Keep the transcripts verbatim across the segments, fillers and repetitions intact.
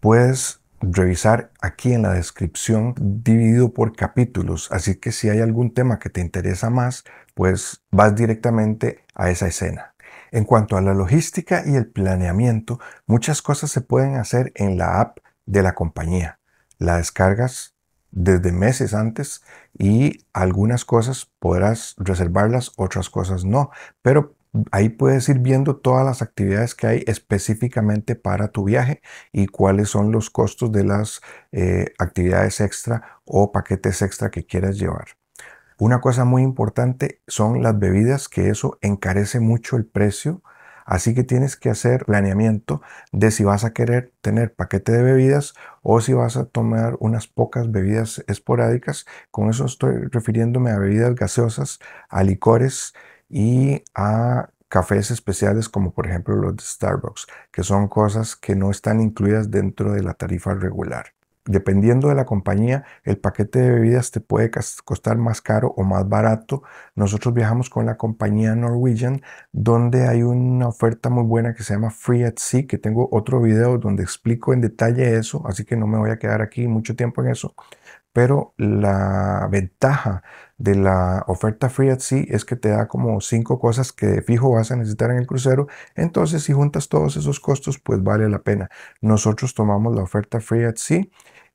puedes revisar aquí en la descripción dividido por capítulos, así que si hay algún tema que te interesa más, pues vas directamente a esa escena. En cuanto a la logística y el planeamiento, muchas cosas se pueden hacer en la app de la compañía. La descargas desde meses antes y algunas cosas podrás reservarlas, otras cosas no, pero ahí puedes ir viendo todas las actividades que hay específicamente para tu viaje y cuáles son los costos de las eh, actividades extra o paquetes extra que quieras llevar. Una cosa muy importante son las bebidas, que eso encarece mucho el precio, así que tienes que hacer planeamiento de si vas a querer tener paquete de bebidas o si vas a tomar unas pocas bebidas esporádicas. Con eso estoy refiriéndome a bebidas gaseosas, a licores y a cafés especiales como por ejemplo los de Starbucks, que son cosas que no están incluidas dentro de la tarifa regular. Dependiendo de la compañía, el paquete de bebidas te puede costar más caro o más barato. Nosotros viajamos con la compañía Norwegian, donde hay una oferta muy buena que se llama Free at Sea, que tengo otro video donde explico en detalle eso, así que no me voy a quedar aquí mucho tiempo en eso. Pero la ventaja de la oferta Free at Sea es que te da como cinco cosas que de fijo vas a necesitar en el crucero. Entonces, si juntas todos esos costos, pues vale la pena. Nosotros tomamos la oferta Free at Sea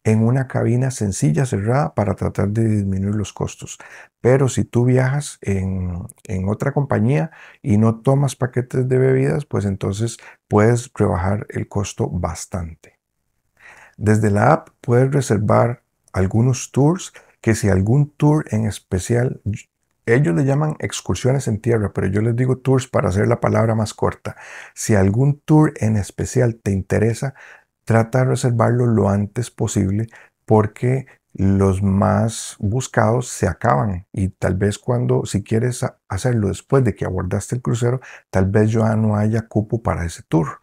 en una cabina sencilla, cerrada, para tratar de disminuir los costos. Pero si tú viajas en, en otra compañía y no tomas paquetes de bebidas, pues entonces puedes rebajar el costo bastante. Desde la app puedes reservar algunos tours, que si algún tour en especial, ellos le llaman excursiones en tierra, pero yo les digo tours para hacer la palabra más corta. Si algún tour en especial te interesa, trata de reservarlo lo antes posible porque los más buscados se acaban y tal vez cuando, si quieres hacerlo después de que abordaste el crucero, tal vez ya no haya cupo para ese tour.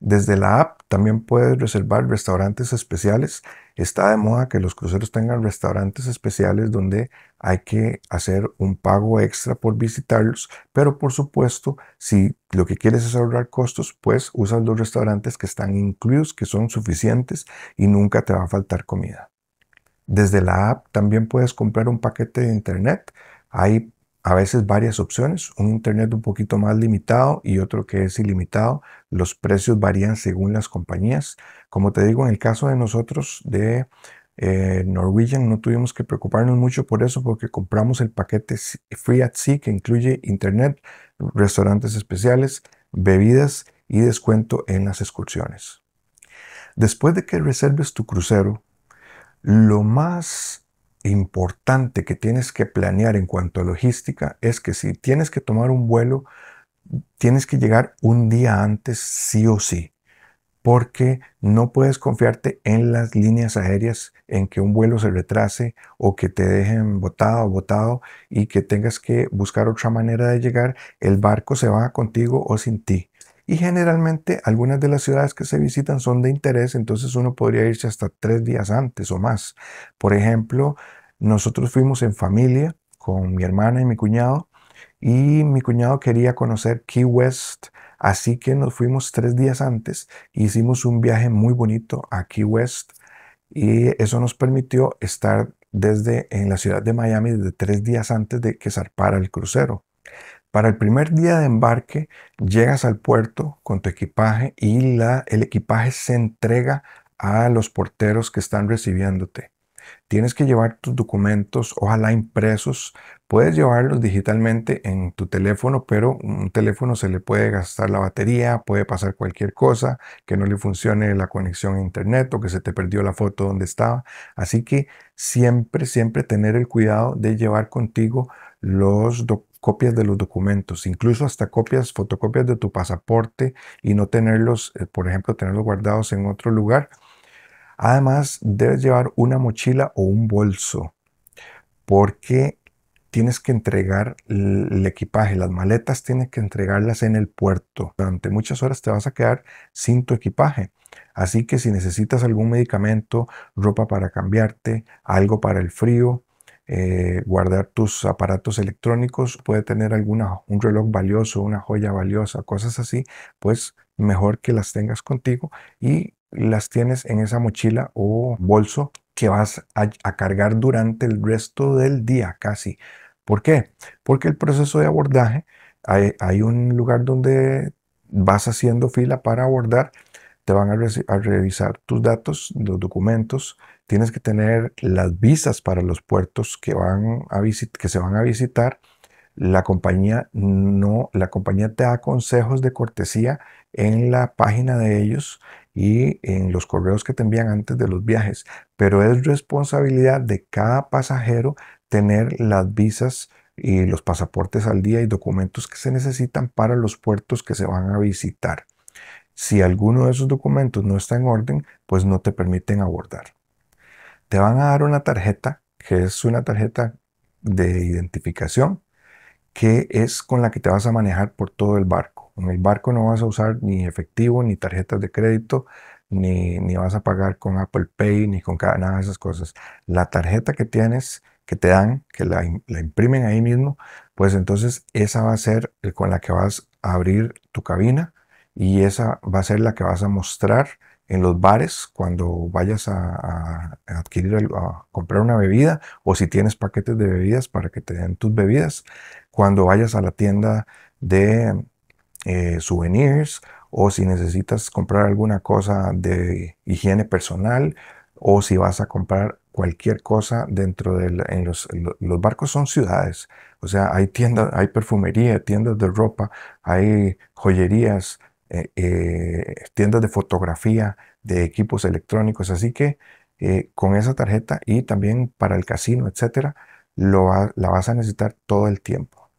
Desde la app también puedes reservar restaurantes especiales. Está de moda que los cruceros tengan restaurantes especiales donde hay que hacer un pago extra por visitarlos, pero por supuesto, si lo que quieres es ahorrar costos, pues usas los restaurantes que están incluidos, que son suficientes y nunca te va a faltar comida. Desde la app también puedes comprar un paquete de internet. Hay a veces varias opciones, un internet un poquito más limitado y otro que es ilimitado. Los precios varían según las compañías. Como te digo, en el caso de nosotros de eh, Norwegian no tuvimos que preocuparnos mucho por eso porque compramos el paquete Free at Sea que incluye internet, restaurantes especiales, bebidas y descuento en las excursiones. Después de que reserves tu crucero, lo más importante que tienes que planear en cuanto a logística es que si tienes que tomar un vuelo, tienes que llegar un día antes sí o sí, porque no puedes confiarte en las líneas aéreas, en que un vuelo se retrase o que te dejen botado o botado y que tengas que buscar otra manera de llegar. El barco se va contigo o sin ti. Y generalmente algunas de las ciudades que se visitan son de interés, entonces uno podría irse hasta tres días antes o más. Por ejemplo, nosotros fuimos en familia con mi hermana y mi cuñado, y mi cuñado quería conocer Key West, así que nos fuimos tres días antes. Hicimos un viaje muy bonito a Key West y eso nos permitió estar desde en la ciudad de Miami desde tres días antes de que zarpara el crucero. Para el primer día de embarque, llegas al puerto con tu equipaje y la, el equipaje se entrega a los porteros que están recibiéndote. Tienes que llevar tus documentos, ojalá impresos. Puedes llevarlos digitalmente en tu teléfono, pero un teléfono se le puede gastar la batería, puede pasar cualquier cosa, que no le funcione la conexión a internet o que se te perdió la foto donde estaba. Así que siempre, siempre tener el cuidado de llevar contigo los documentos, copias de los documentos, incluso hasta copias, fotocopias de tu pasaporte y no tenerlos, por ejemplo, tenerlos guardados en otro lugar. Además, debes llevar una mochila o un bolso porque tienes que entregar el equipaje, las maletas tienes que entregarlas en el puerto. Durante muchas horas te vas a quedar sin tu equipaje. Así que si necesitas algún medicamento, ropa para cambiarte, algo para el frío, Eh, guardar tus aparatos electrónicos, puede tener alguna, un reloj valioso, una joya valiosa, cosas así, pues mejor que las tengas contigo y las tienes en esa mochila o bolso que vas a, a cargar durante el resto del día casi. ¿Por qué? Porque el proceso de abordaje, hay, hay un lugar donde vas haciendo fila para abordar, te van a, re a revisar tus datos, los documentos, tienes que tener las visas para los puertos que, van a que se van a visitar. La compañía, no, la compañía te da consejos de cortesía en la página de ellos y en los correos que te envían antes de los viajes. Pero es responsabilidad de cada pasajero tener las visas y los pasaportes al día y documentos que se necesitan para los puertos que se van a visitar. Si alguno de esos documentos no está en orden, pues no te permiten abordar. Te van a dar una tarjeta, que es una tarjeta de identificación, que es con la que te vas a manejar por todo el barco. En el barco no vas a usar ni efectivo, ni tarjetas de crédito, ni, ni vas a pagar con Apple Pay, ni con cada, nada de esas cosas. La tarjeta que tienes, que te dan, que la, la imprimen ahí mismo, pues entonces esa va a ser con la que vas a abrir tu cabina y esa va a ser la que vas a mostrar en los bares cuando vayas a, a adquirir, a comprar una bebida, o si tienes paquetes de bebidas para que te den tus bebidas, cuando vayas a la tienda de eh, souvenirs, o si necesitas comprar alguna cosa de higiene personal, o si vas a comprar cualquier cosa dentro de la, en los, los barcos son ciudades, o sea, hay tiendas, hay perfumería, tiendas de ropa, hay joyerías, Eh, eh, tiendas de fotografía, de equipos electrónicos, así que eh, con esa tarjeta y también para el casino, etcétera, lo va, la vas a necesitar todo el tiempo.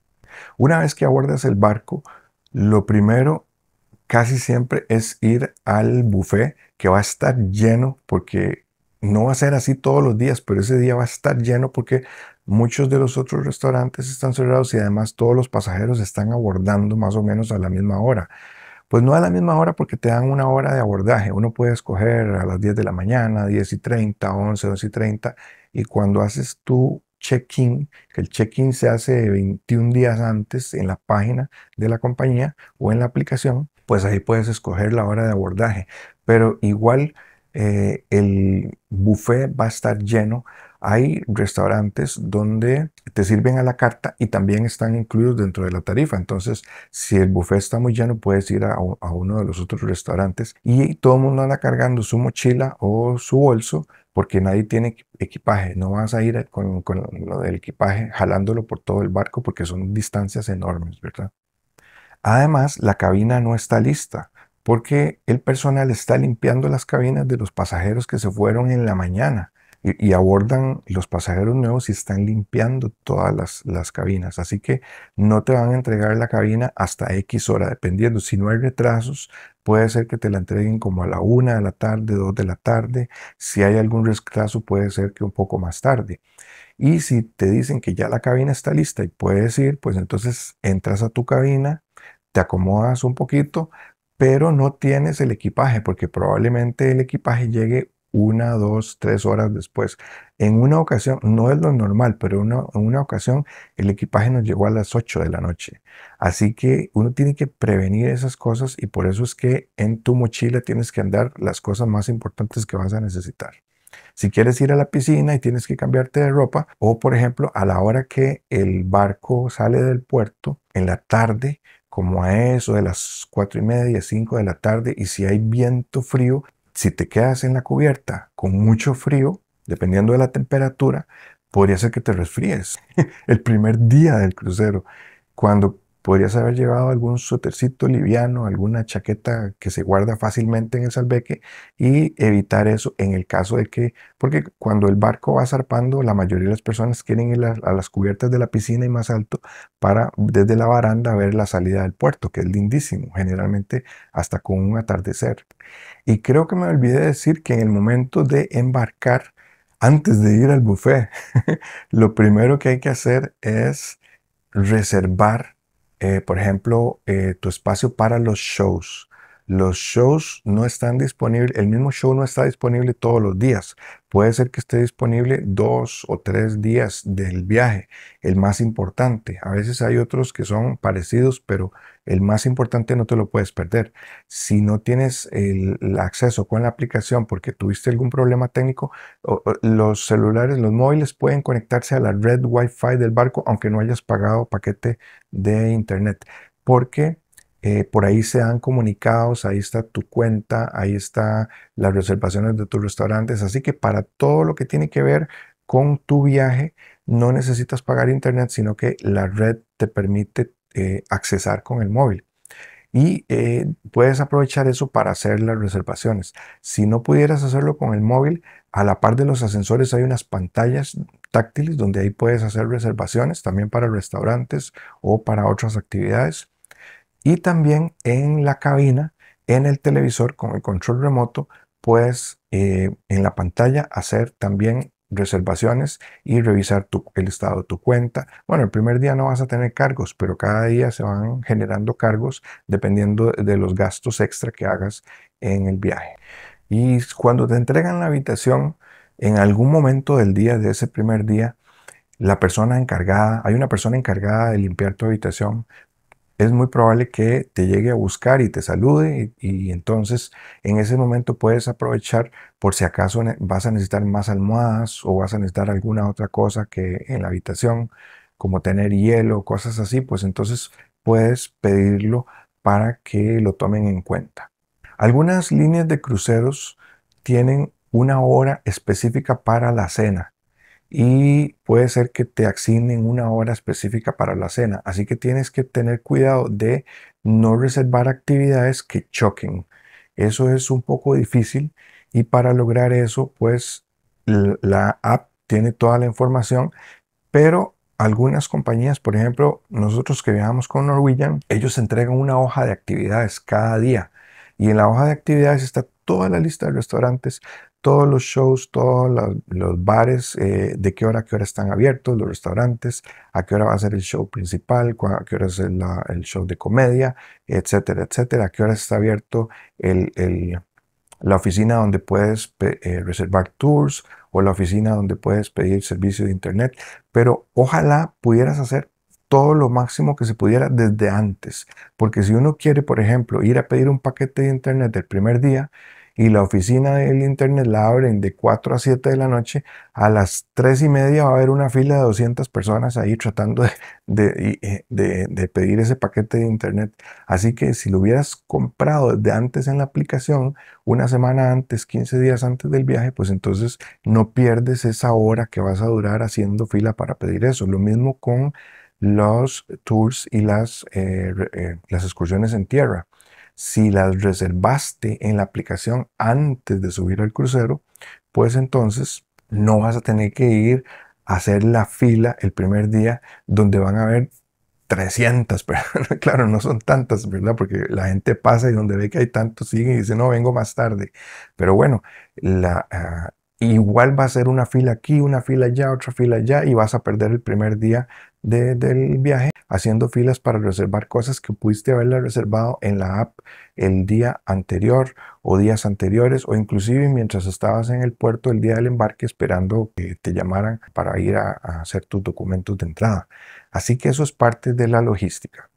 Una vez que abordas el barco, lo primero casi siempre es ir al buffet, que va a estar lleno, porque no va a ser así todos los días, pero ese día va a estar lleno porque muchos de los otros restaurantes están cerrados y además todos los pasajeros están abordando más o menos a la misma hora. Pues no a la misma hora porque te dan una hora de abordaje. Uno puede escoger a las diez de la mañana, diez y treinta, once, once y treinta. Y cuando haces tu check-in, que el check-in se hace veintiún días antes en la página de la compañía o en la aplicación, pues ahí puedes escoger la hora de abordaje. Pero igual eh, el buffet va a estar lleno. Hay restaurantes donde te sirven a la carta y también están incluidos dentro de la tarifa. Entonces, si el buffet está muy lleno, puedes ir a, a uno de los otros restaurantes y todo el mundo anda cargando su mochila o su bolso porque nadie tiene equipaje. No vas a ir con, con lo del equipaje jalándolo por todo el barco porque son distancias enormes, ¿verdad? Además, la cabina no está lista porque el personal está limpiando las cabinas de los pasajeros que se fueron en la mañana. Y abordan los pasajeros nuevos y están limpiando todas las, las cabinas. Así que no te van a entregar la cabina hasta X hora, dependiendo. Si no hay retrasos, puede ser que te la entreguen como a la una de la tarde, dos de la tarde. Si hay algún retraso, puede ser que un poco más tarde. Y si te dicen que ya la cabina está lista y puedes ir, pues entonces entras a tu cabina, te acomodas un poquito, pero no tienes el equipaje, porque probablemente el equipaje llegue una, dos, tres horas después. En una ocasión, no es lo normal, pero una, en una ocasión el equipaje nos llegó a las ocho de la noche. Así que uno tiene que prevenir esas cosas y por eso es que en tu mochila tienes que andar las cosas más importantes que vas a necesitar. Si quieres ir a la piscina y tienes que cambiarte de ropa, o por ejemplo a la hora que el barco sale del puerto, en la tarde, como a eso de las cuatro y media, cinco de la tarde, y si hay viento frío, si te quedas en la cubierta con mucho frío, dependiendo de la temperatura, podría ser que te resfríes el primer día del crucero, cuando podrías haber llevado algún suétercito liviano, alguna chaqueta que se guarda fácilmente en el salveque y evitar eso en el caso de que, porque cuando el barco va zarpando, la mayoría de las personas quieren ir a, a las cubiertas de la piscina y más alto para desde la baranda ver la salida del puerto, que es lindísimo, generalmente hasta con un atardecer. Y creo que me olvidé decir que en el momento de embarcar, antes de ir al buffet, lo primero que hay que hacer es reservar Eh, por ejemplo, eh, tu espacio para los shows. Los shows no están disponibles, el mismo show no está disponible todos los días. Puede ser que esté disponible dos o tres días del viaje, el más importante. A veces hay otros que son parecidos, pero el más importante no te lo puedes perder. Si no tienes el, el acceso con la aplicación porque tuviste algún problema técnico, o, o, los celulares, los móviles pueden conectarse a la red Wi-Fi del barco, aunque no hayas pagado paquete de internet. Porque eh, por ahí se dan comunicados, ahí está tu cuenta, ahí están las reservaciones de tus restaurantes. Así que para todo lo que tiene que ver con tu viaje, no necesitas pagar internet, sino que la red te permite Eh, accesar con el móvil y eh, puedes aprovechar eso para hacer las reservaciones. Si no pudieras hacerlo con el móvil, a la par de los ascensores hay unas pantallas táctiles donde ahí puedes hacer reservaciones también para restaurantes o para otras actividades, y también en la cabina, en el televisor con el control remoto, puedes eh, en la pantalla hacer también reservaciones y revisar tu, el estado de tu cuenta. Bueno, el primer día no vas a tener cargos, pero cada día se van generando cargos dependiendo de los gastos extra que hagas en el viaje. Y cuando te entregan la habitación, en algún momento del día, de ese primer día, la persona encargada, hay una persona encargada de limpiar tu habitación, es muy probable que te llegue a buscar y te salude, y, y entonces en ese momento puedes aprovechar por si acaso vas a necesitar más almohadas o vas a necesitar alguna otra cosa que en la habitación, como tener hielo, cosas así, pues entonces puedes pedirlo para que lo tomen en cuenta. Algunas líneas de cruceros tienen una hora específica para la cena, y puede ser que te asignen una hora específica para la cena. Así que tienes que tener cuidado de no reservar actividades que choquen. Eso es un poco difícil, y para lograr eso, pues la app tiene toda la información, pero algunas compañías, por ejemplo, nosotros que viajamos con Norwegian, ellos entregan una hoja de actividades cada día. Y en la hoja de actividades está toda la lista de restaurantes, todos los shows, todos los, los bares, eh, de qué hora a qué hora están abiertos los restaurantes, a qué hora va a ser el show principal, a qué hora es el, la, el show de comedia, etcétera, etcétera, a qué hora está abierto el, el, la oficina donde puedes eh, reservar tours, o la oficina donde puedes pedir servicio de internet. Pero ojalá pudieras hacer todo lo máximo que se pudiera desde antes, porque si uno quiere, por ejemplo, ir a pedir un paquete de internet del primer día, y la oficina del internet la abren de cuatro a siete de la noche, a las tres y media va a haber una fila de doscientas personas ahí tratando de, de, de, de pedir ese paquete de internet. Así que si lo hubieras comprado desde antes en la aplicación, una semana antes, quince días antes del viaje, pues entonces no pierdes esa hora que vas a durar haciendo fila para pedir eso. Lo mismo con los tours y las, eh, eh, las excursiones en tierra. Si las reservaste en la aplicación antes de subir al crucero, pues entonces no vas a tener que ir a hacer la fila el primer día, donde van a haber trescientas, pero claro, no son tantas, ¿verdad? Porque la gente pasa y donde ve que hay tantos sigue y dice, no, vengo más tarde. Pero bueno, la, uh, igual va a ser una fila aquí, una fila allá, otra fila allá, y vas a perder el primer día de, del viaje haciendo filas para reservar cosas que pudiste haberla reservado en la app el día anterior o días anteriores, o inclusive mientras estabas en el puerto el día del embarque esperando que te llamaran para ir a, a hacer tus documentos de entrada. Así que eso es parte de la logística.